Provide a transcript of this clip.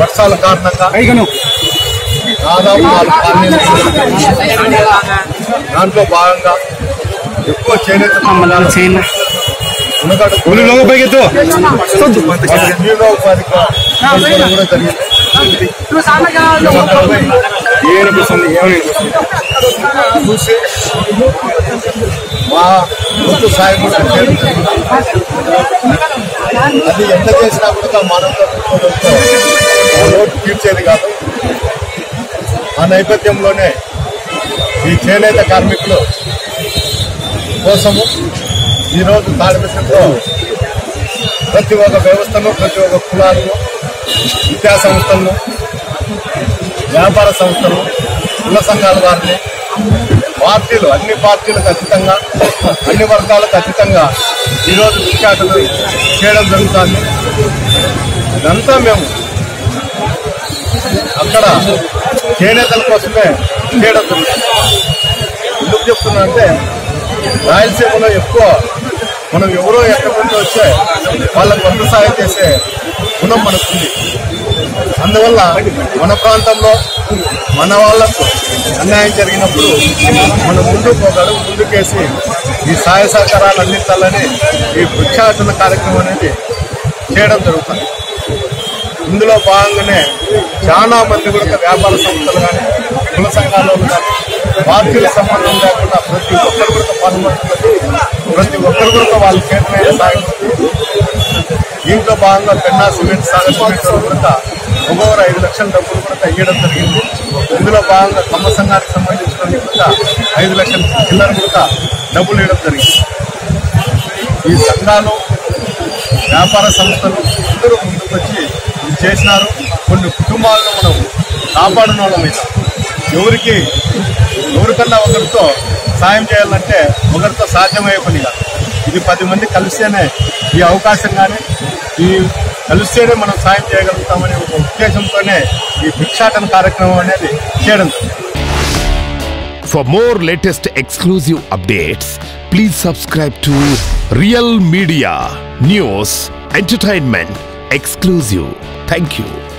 వర్షాల కారణంగా దాదాపు 4 దాంట్లో భాగంగా ఎక్కువ చేనేత చూసి మా ముందు సాయం అది ఎంత చేసినా కూడా మనోట్ తీర్చేది కాదు. ఆ నేపథ్యంలోనే ఈ చేనేత కార్మికులు కోసము ఈరోజు తాడిపత్రిలో ప్రతి ఒక్క వ్యవస్థను, ప్రతి ఒక్క కులాలను, విద్యా సంస్థలను, వ్యాపార సంస్థలు, కుల సంఘాల వారిని, పార్టీలు, అన్ని పార్టీలకు అతీతంగా, అన్ని వర్గాలకు అతీతంగా ఈరోజు విఖ్యాతలు చేయడం జరుగుతుంది. ఇదంతా మేము అక్కడ చేనేతల కోసమే చేయడం జరుగుతుంది. ఎందుకు చెప్తున్నా అంటే రాయలసీమలో ఎక్కువ మనం ఎవరో ఎక్కడి నుంచి వచ్చే వాళ్ళకు వంట సాయం చేసే గుణం మనకుంది. అందువల్ల మన ప్రాంతంలో మన వాళ్ళకు అన్యాయం జరిగినప్పుడు మనం ముందుకు ఒక అడుగు ముందుకేసి ఈ సహాయ సహకారాలు అందించాలని ఈ వృక్షాటన కార్యక్రమం అనేది చేయడం జరుగుతుంది. ఇందులో భాగంగానే చాలా మంది కూడా వ్యాపార సంస్థలు కానీ, కుల సంఘాలు కానీ, పార్టీల సంబంధం లేకుండా ప్రతి ఒక్కరు కూడా పాల్పడుతున్నది. ప్రతి ఒక్కరు కూడా వాళ్ళ చేతనైన సాయం, దీంట్లో భాగంగా పెన్నా సిమెంట్ సాగు కూడా ఒక్కొక్కరు 5 లక్షల డబ్బులు కూడా ఇవ్వడం జరిగింది. ఇందులో భాగంగా కమ్మ సంఘానికి సంబంధించిన కూడా 5 లక్షల చిల్లర కూడా డబ్బులు ఇవ్వడం జరిగింది. ఈ సంఘాలు, వ్యాపార సంస్థలు అందరూ ముందుకు వచ్చి చేసినారు. కొన్ని కుటుంబాలను మనం కాపాడిన వాళ్ళం. ఎవరికన్నా ఒకరితో సాయం చేయాలంటే ఒకరితో సాధ్యమయ్యే పని కాదు. ఇది 10 మంది కలిస్తేనే ఈ అవకాశం కానీ, ఈ కలిస్తేనే మనం సాయం చేయగలుగుతామనే ఒక ఉద్దేశంతోనే ఈ భిక్షాటన కార్యక్రమం అనేది చేయడం. For more latest exclusive updates please subscribe to Real Media News entertainment exclusive. Thank you.